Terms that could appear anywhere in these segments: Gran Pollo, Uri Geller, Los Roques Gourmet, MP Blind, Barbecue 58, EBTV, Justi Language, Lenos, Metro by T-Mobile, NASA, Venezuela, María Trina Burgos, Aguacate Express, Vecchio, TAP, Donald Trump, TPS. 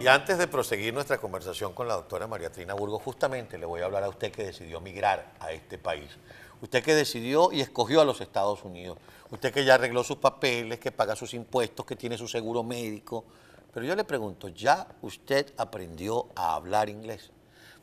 Y antes de proseguir nuestra conversación con la doctora María Trina Burgos, justamente le voy a hablar a usted que decidió migrar a este país. Usted que decidió y escogió a los Estados Unidos. Usted que ya arregló sus papeles, que paga sus impuestos, que tiene su seguro médico. Pero yo le pregunto, ¿ya usted aprendió a hablar inglés?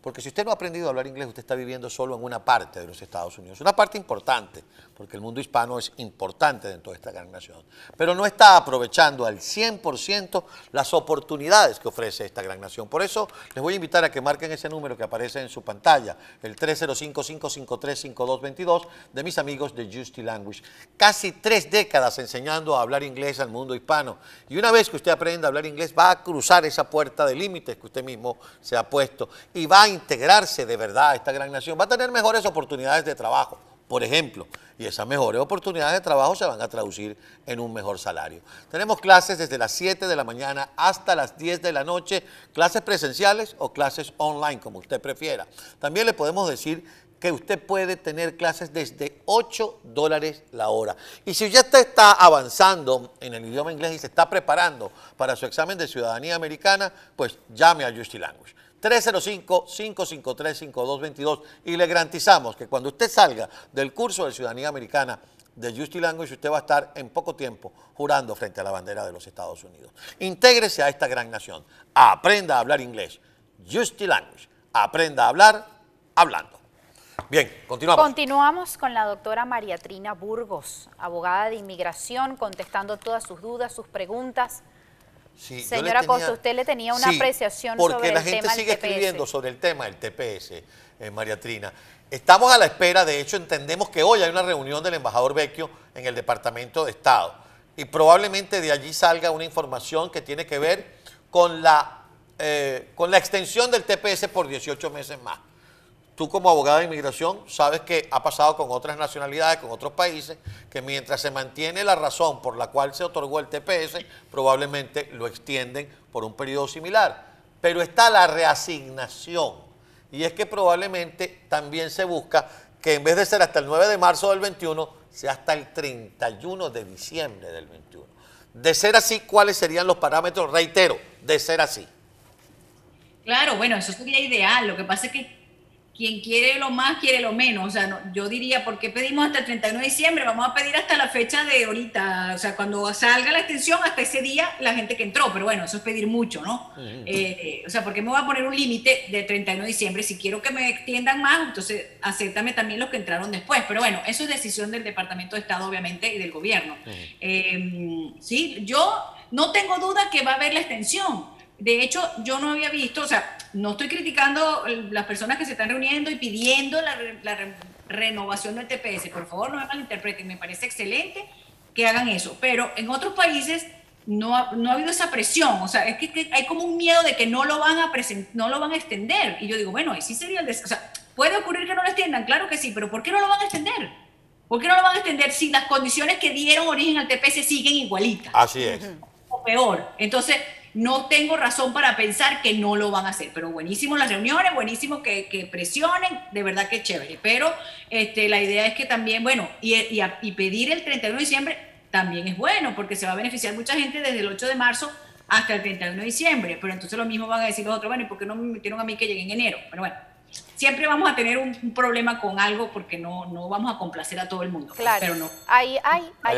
Porque si usted no ha aprendido a hablar inglés, usted está viviendo solo en una parte de los Estados Unidos. Una parte importante, porque el mundo hispano es importante dentro de esta gran nación. Pero no está aprovechando al 100% las oportunidades que ofrece esta gran nación. Por eso les voy a invitar a que marquen ese número que aparece en su pantalla, el 305-553-5222 de mis amigos de Justi Language. Casi 3 décadas enseñando a hablar inglés al mundo hispano. Y una vez que usted aprenda a hablar inglés, va a cruzar esa puerta de límites que usted mismo se ha puesto y va a integrarse de verdad a esta gran nación, va a tener mejores oportunidades de trabajo, por ejemplo, y esas mejores oportunidades de trabajo se van a traducir en un mejor salario. Tenemos clases desde las 7 de la mañana hasta las 10 de la noche, clases presenciales o clases online, como usted prefiera. También le podemos decir que usted puede tener clases desde $8 la hora. Y si ya está avanzando en el idioma inglés y se está preparando para su examen de ciudadanía americana, pues llame a Justi Language. 305-553-5222 y le garantizamos que cuando usted salga del curso de ciudadanía americana de Justi Language, usted va a estar en poco tiempo jurando frente a la bandera de los Estados Unidos. Intégrese a esta gran nación, aprenda a hablar inglés. Justi Language, aprenda a hablar hablando. Bien, continuamos. Continuamos con la doctora María Trina Burgos, abogada de inmigración, contestando todas sus dudas, sus preguntas. Sí, señora Costa, usted le tenía una apreciación sobre el tema del TPS. Porque la gente sigue escribiendo sobre el tema del TPS, María Trina. Estamos a la espera, de hecho entendemos que hoy hay una reunión del embajador Vecchio en el Departamento de Estado y probablemente de allí salga una información que tiene que ver con la extensión del TPS por 18 meses más. Tú como abogada de inmigración sabes que ha pasado con otras nacionalidades, con otros países, que mientras se mantiene la razón por la cual se otorgó el TPS, probablemente lo extienden por un periodo similar. Pero está la reasignación y es que probablemente también se busca que en vez de ser hasta el 9 de marzo del 21, sea hasta el 31 de diciembre del 21. De ser así, ¿cuáles serían los parámetros? Reitero, de ser así. Claro, bueno, eso sería ideal. Lo que pasa es que quien quiere lo más, quiere lo menos. O sea, no, yo diría, ¿por qué pedimos hasta el 31 de diciembre? Vamos a pedir hasta la fecha de ahorita. O sea, cuando salga la extensión, hasta ese día la gente que entró. Pero bueno, eso es pedir mucho, ¿no? O sea, ¿por qué me voy a poner un límite de 31 de diciembre? Si quiero que me extiendan más, entonces acéptame también los que entraron después. Pero bueno, eso es decisión del Departamento de Estado, obviamente, y del gobierno. Sí, yo no tengo duda que va a haber la extensión. De hecho, yo no había visto, o sea, no estoy criticando las personas que se están reuniendo y pidiendo la renovación del TPS. Por favor, no me malinterpreten, me parece excelente que hagan eso. Pero en otros países no ha habido esa presión, o sea, es que hay como un miedo de que no lo van a extender. Y yo digo, bueno, ahí sí sería el desastre. O sea, ¿puede ocurrir que no lo extiendan? Claro que sí, pero ¿por qué no lo van a extender? ¿Por qué no lo van a extender si las condiciones que dieron origen al TPS siguen igualitas? Así es. O peor. Entonces, no tengo razón para pensar que no lo van a hacer, pero buenísimo las reuniones, buenísimo que presionen, de verdad que es chévere, pero la idea es que también, bueno, y pedir el 31 de diciembre también es bueno, porque se va a beneficiar mucha gente desde el 8 de marzo hasta el 31 de diciembre, pero entonces lo mismo van a decir los otros, bueno, ¿y por qué no me metieron a mí que llegue en enero? Pero bueno, siempre vamos a tener un problema con algo porque no vamos a complacer a todo el mundo. Claro, pero no. Hay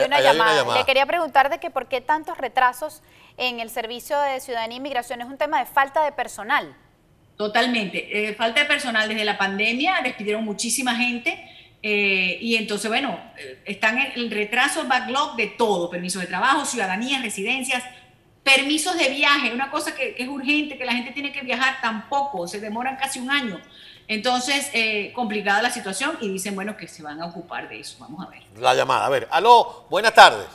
una llamada. Le quería preguntar de que por qué tantos retrasos en el servicio de ciudadanía e inmigración. Es un tema de falta de personal. Totalmente, falta de personal. Desde la pandemia despidieron muchísima gente y entonces, bueno, están en el retraso, el backlog de todo, permisos de trabajo, ciudadanías, residencias, permisos de viaje, una cosa que es urgente, que la gente tiene que viajar, tampoco, se demoran casi un año. Entonces, complicada la situación y dicen, bueno, que se van a ocupar de eso. Vamos a ver. La llamada, a ver. Aló, buenas tardes.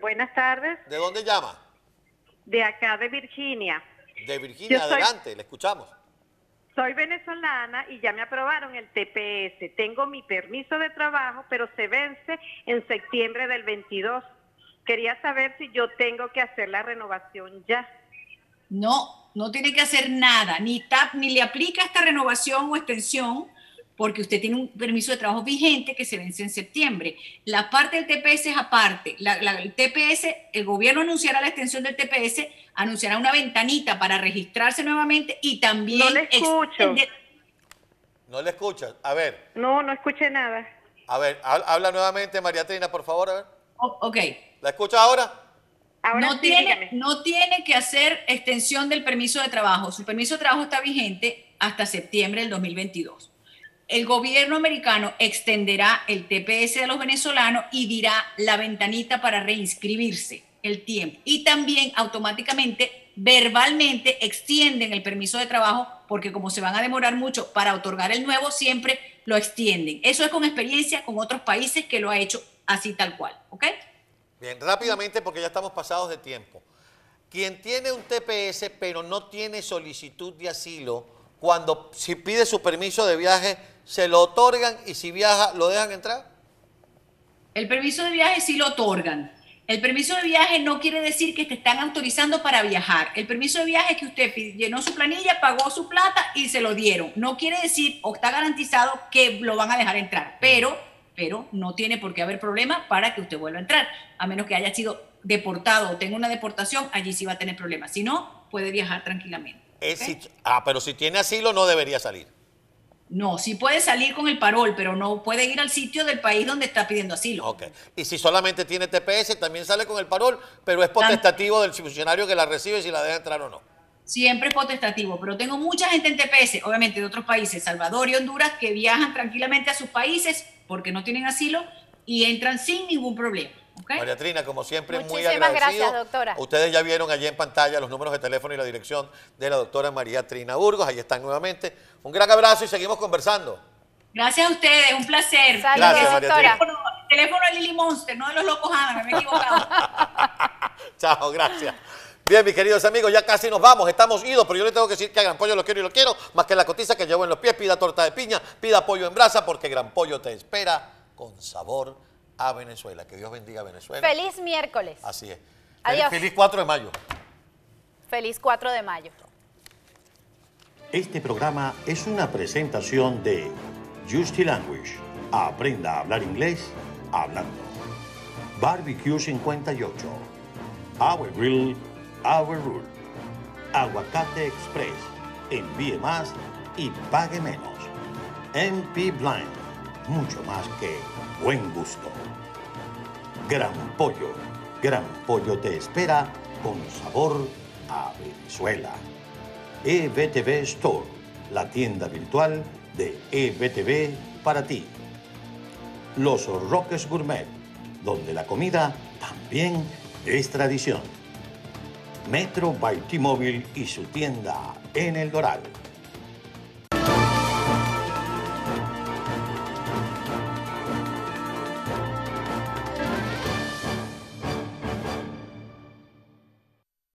Buenas tardes. ¿De dónde llama? De acá, de Virginia. De Virginia, adelante, le escuchamos. Soy venezolana y ya me aprobaron el TPS. Tengo mi permiso de trabajo, pero se vence en septiembre del 22. Quería saber si yo tengo que hacer la renovación ya. No, no tiene que hacer nada, ni TAP, ni le aplica esta renovación o extensión, porque usted tiene un permiso de trabajo vigente que se vence en septiembre. La parte del TPS es aparte. El TPS, el gobierno anunciará la extensión del TPS, anunciará una ventanita para registrarse nuevamente y también... No le escucho. No le escuchas. A ver. No escuché nada. A ver, habla nuevamente, María Trina, por favor. A ver. Ok. ¿La escuchas ahora? No, sí, no tiene que hacer extensión del permiso de trabajo. Su permiso de trabajo está vigente hasta septiembre del 2022. El gobierno americano extenderá el TPS de los venezolanos y dirá la ventanita para reinscribirse, el tiempo. Y también automáticamente, verbalmente, extienden el permiso de trabajo porque como se van a demorar mucho para otorgar el nuevo, siempre lo extienden. Eso es con experiencia con otros países que lo ha hecho así tal cual, ¿ok? Bien, rápidamente porque ya estamos pasados de tiempo. Quien tiene un TPS pero no tiene solicitud de asilo, cuando si pide su permiso de viaje, ¿se lo otorgan y si viaja, lo dejan entrar? El permiso de viaje sí lo otorgan. El permiso de viaje no quiere decir que te están autorizando para viajar. El permiso de viaje es que usted llenó su planilla, pagó su plata y se lo dieron. No quiere decir o está garantizado que lo van a dejar entrar, pero no tiene por qué haber problema para que usted vuelva a entrar, a menos que haya sido deportado o tenga una deportación, allí sí va a tener problemas. Si no, puede viajar tranquilamente. ¿Okay? Pero si tiene asilo no debería salir. No, sí puede salir con el parol, pero no puede ir al sitio del país donde está pidiendo asilo. Ok. Y si solamente tiene TPS, también sale con el parol, pero es potestativo del funcionario que la recibe si la deja entrar o no. Siempre es potestativo, pero tengo mucha gente en TPS, obviamente de otros países, Salvador y Honduras, que viajan tranquilamente a sus países porque no tienen asilo y entran sin ningún problema. ¿Okay? María Trina, como siempre, muy agradecido. Muchísimas gracias, doctora. Ustedes ya vieron allí en pantalla los números de teléfono y la dirección de la doctora María Trina Burgos. Ahí están nuevamente. Un gran abrazo y seguimos conversando. Gracias a ustedes, un placer. Salud, gracias, doctora. Teléfono de Lili Monster, no de los locos Adams, me he equivocado. Chao, gracias. Bien, mis queridos amigos, ya casi nos vamos, estamos idos, pero yo les tengo que decir que a Gran Pollo lo quiero y lo quiero, más que la cotiza que llevo en los pies, pida torta de piña, pida pollo en brasa, porque Gran Pollo te espera con sabor a Venezuela. Que Dios bendiga a Venezuela. Feliz miércoles. Así es. Adiós. Feliz 4 de mayo. Feliz 4 de mayo. Este programa es una presentación de Justi Language. Aprenda a hablar inglés hablando. Barbecue 58. Our Grill. Our Rule, Aguacate Express, envíe más y pague menos. MP Blind, mucho más que buen gusto. Gran Pollo te espera con sabor a Venezuela. EBTV Store, la tienda virtual de EBTV para ti. Los Roques Gourmet, donde la comida también es tradición. Metro by T-Mobile y su tienda en El Doral.